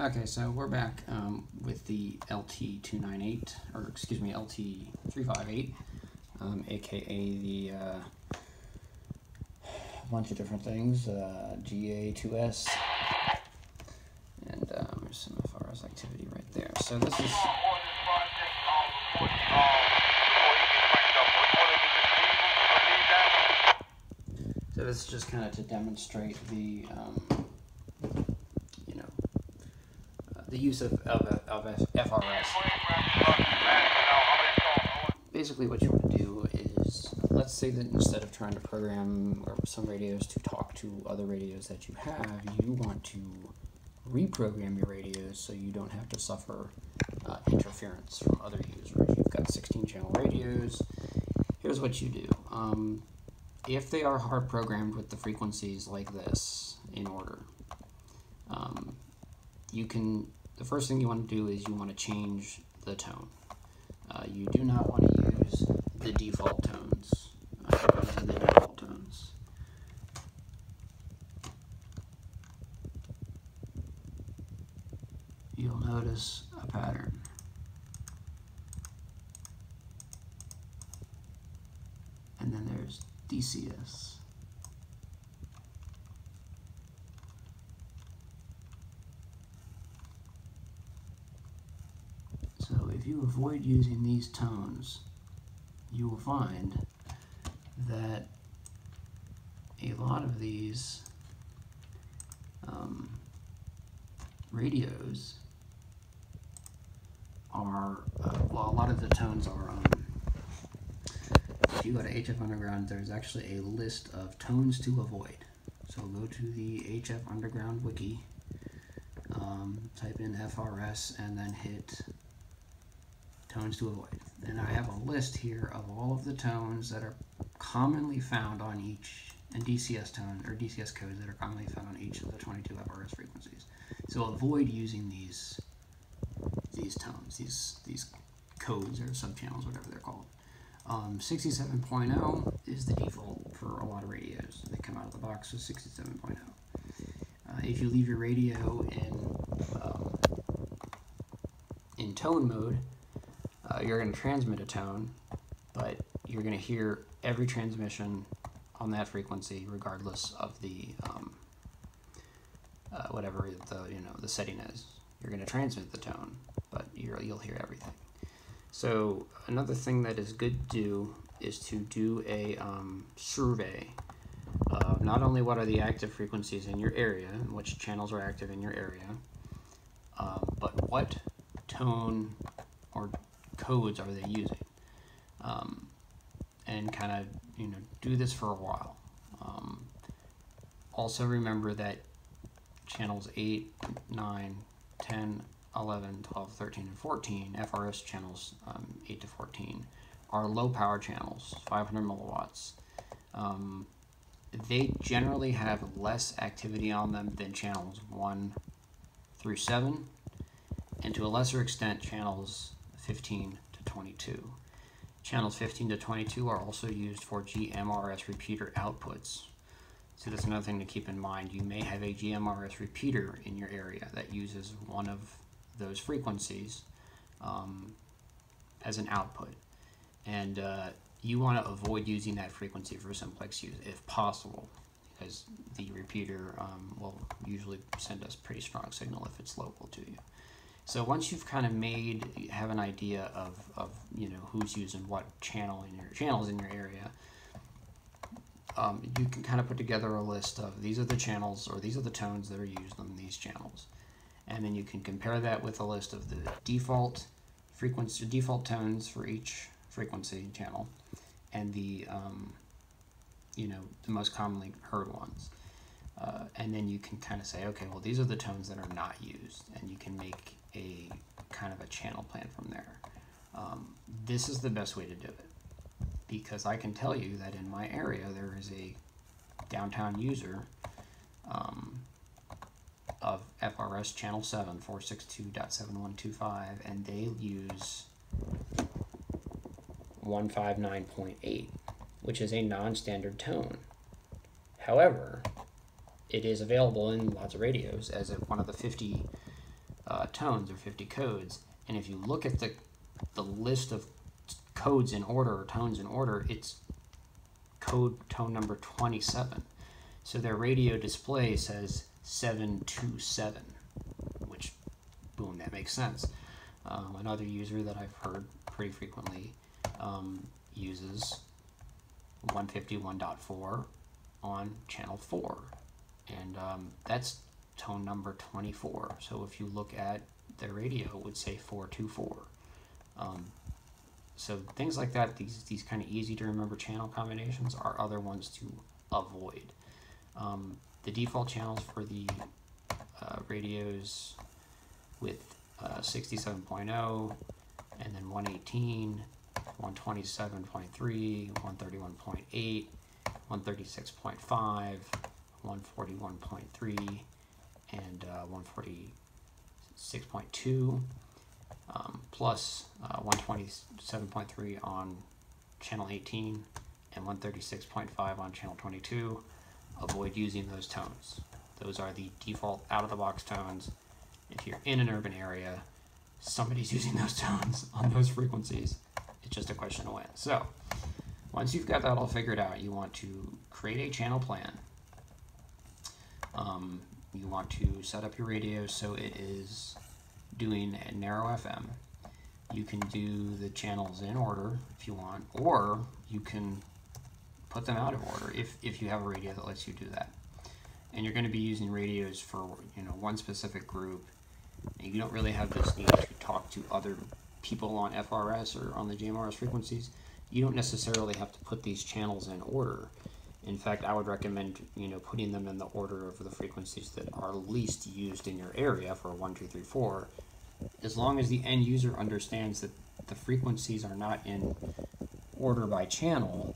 Okay, so we're back with the LT-298, or excuse me, LT-358, aka the bunch of different things, GA-2S, and there's some FRS activity right there. So this is... So this is just kind of to demonstrate the... the use of FRS. Basically what you want to do is, let's say that instead of trying to program some radios to talk to other radios that you have, you want to reprogram your radios so you don't have to suffer interference from other users. You've got 16-channel radios. Here's what you do. If they are hard programmed with the frequencies like this in order, the first thing you want to do is you want to change the tone. You do not want to use the default tones. You'll notice a pattern. And then there's DCS. If you avoid using these tones, you will find that a lot of these radios are, well, a lot of the tones are, if you go to HF Underground, there's actually a list of tones to avoid. So go to the HF Underground wiki, type in FRS, and then hit tones to avoid. And I have a list here of all of the tones that are commonly found on each, and DCS tone or DCS codes that are commonly found on each of the 22 FRS frequencies. So avoid using these tones, these codes or subchannels, whatever they're called. 67.0 is the default for a lot of radios. They come out of the box with 67.0. If you leave your radio in tone mode, you're going to transmit a tone, but you're going to hear every transmission on that frequency, regardless of the whatever the setting is. You're going to transmit the tone, but you'll hear everything. So another thing that is good to do is to do a survey of not only what are the active frequencies in your area and which channels are active in your area, but what tone or codes are they using, and kind of do this for a while. Also remember that channels 8, 9, 10, 11, 12, 13, and 14, FRS channels 8 to 14, are low power channels, 500 milliwatts. They generally have less activity on them than channels 1 through 7, and to a lesser extent channels 15 to 22. Channels 15 to 22 are also used for GMRS repeater outputs. So that's another thing to keep in mind. You may have a GMRS repeater in your area that uses one of those frequencies as an output. And you want to avoid using that frequency for simplex use if possible, because the repeater will usually send us pretty strong signal if it's local to you. So once you've kind of have an idea of who's using what channel in your channels in your area, you can kind of put together a list of these are the channels or these are the tones that are used on these channels, and then you can compare that with a list of the default tones for each frequency channel, and the the most commonly heard ones. And then you can kind of say, okay, well, these are the tones that are not used, and you can make a kind of a channel plan from there. This is the best way to do it, because I can tell you that in my area there is a downtown user of FRS channel 7, 462.7125, and they use 159.8, which is a non-standard tone. However, it is available in lots of radios as one of the 50 tones or 50 codes. And if you look at the list of codes in order or tones in order, it's code tone number 27. So their radio display says 727, which, boom, that makes sense. Another user that I've heard pretty frequently uses 151.4 on channel 4, and that's tone number 24. So if you look at their radio, it would say 424. So things like that, these kind of easy to remember channel combinations are other ones to avoid. The default channels for the radios with 67.0 and then 118, 127.3, 131.8, 136.5, 141.3, and 146.2, plus 127.3 on channel 18 and 136.5 on channel 22. Avoid using those tones. Those are the default out-of-the-box tones. If you're in an urban area, somebody's using those tones on those frequencies. It's just a question of when. So once you've got that all figured out, you want to create a channel plan. You want to set up your radio so it is doing a narrow FM. You can do the channels in order if you want, or you can put them out of order if you have a radio that lets you do that. And you're going to be using radios for, you know, one specific group, and you don't really have this need to talk to other people on FRS or on the GMRS frequencies. You don't necessarily have to put these channels in order. In fact, I would recommend, you know, putting them in the order of the frequencies that are least used in your area for 1, 2, 3, 4, as long as the end user understands that the frequencies are not in order by channel,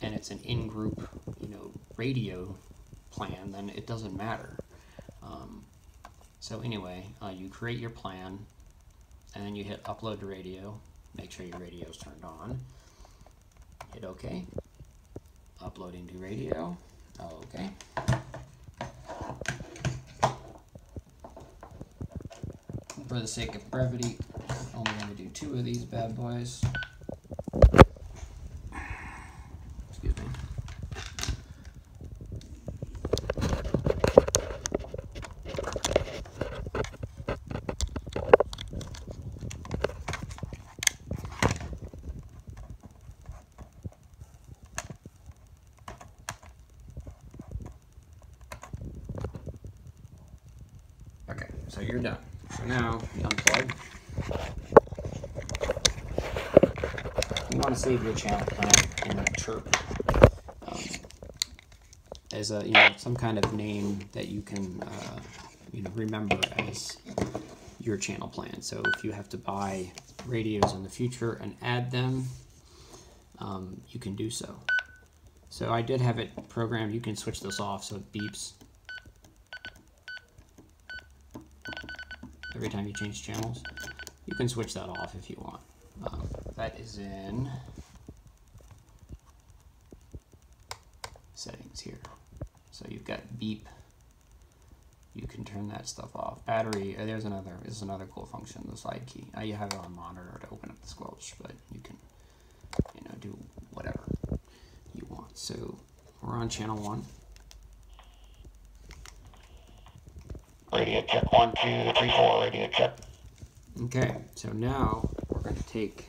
and it's an in-group, you know, radio plan, then it doesn't matter. So anyway, you create your plan, and then you hit upload to radio. Make sure your radio is turned on. Hit OK. Uploading to radio. OK. For the sake of brevity, I'm only going to do 2 of these bad boys. Excuse me. So you're done. So now you unplug. You want to save your channel plan in CHIRP as a, you know, some kind of name that you can you know, remember as your channel plan. So if you have to buy radios in the future and add them, you can do so. So I did have it programmed. You can switch this off so it beeps every time you change channels. You can switch that off if you want. That is in settings here. So you've got beep. You can turn that stuff off. Battery, there's another, this is another cool function, the slide key. You have it on monitor to open up the squelch, but you can, you know, do whatever you want. So we're on channel 1. Radio check, 1, 2, 3, 4, radio check. Okay, so now we're going to take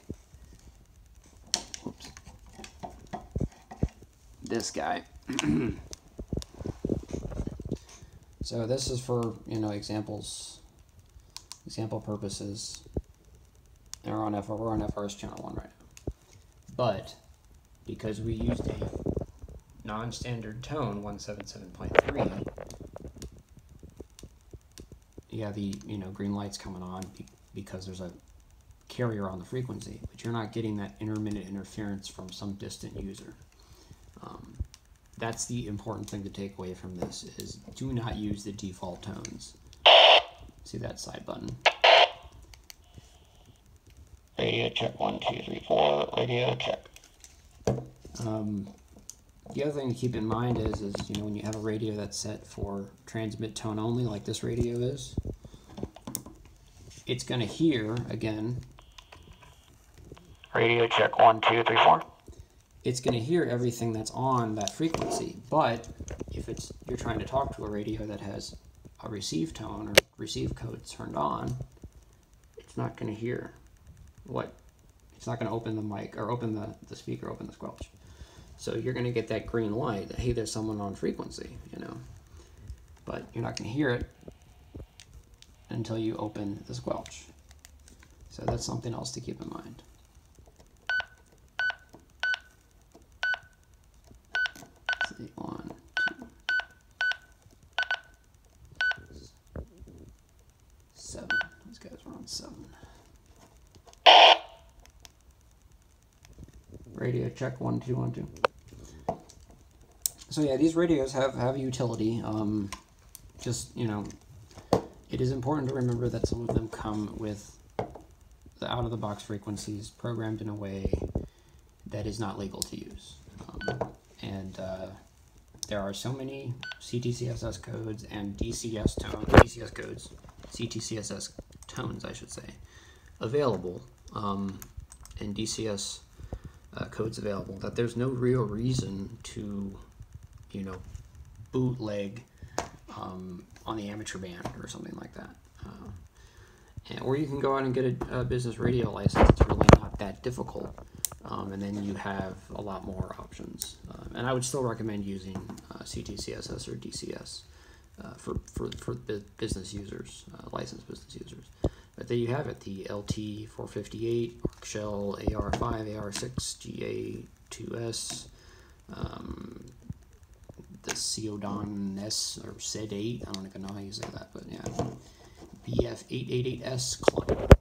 this guy. So this is for, you know, example purposes. We're on FRS channel 1 right now. But because we used a non-standard tone, 177.3, yeah, the, you know, green light's coming on because there's a carrier on the frequency, but you're not getting that intermittent interference from some distant user. That's the important thing to take away from this, is do not use the default tones. See that side button? Radio check, 1, 2, 3, 4, radio check. The other thing to keep in mind is, you know, when you have a radio that's set for transmit tone only, like this radio is, it's going to hear, again, radio check 1, 2, 3, 4. It's going to hear everything that's on that frequency, but if it's you're trying to talk to a radio that has a receive tone or receive code turned on, it's not going to hear what, it's not going to open the mic or open the speaker, open the squelch. So you're going to get that green light that, hey, there's someone on frequency, you know, but you're not going to hear it until you open the squelch. So that's something else to keep in mind. Radio check 1, 2, 1, 2. So yeah, these radios have utility. Just, you know, it is important to remember that some of them come with the out-of-the-box frequencies programmed in a way that is not legal to use. There are so many CTCSS codes and CTCSS tones, I should say, available, and DCS codes available, that there's no real reason to, you know, bootleg on the amateur band or something like that. Or you can go out and get a business radio license. It's really not that difficult, and then you have a lot more options. And I would still recommend using CTCSS or DCS for business users, licensed business users. But there you have it, the LT-458, ArcShell AR5, AR6, GA-2S, the CODON-S, or Z8, I don't even know how you say that, but yeah, BF-888-S client.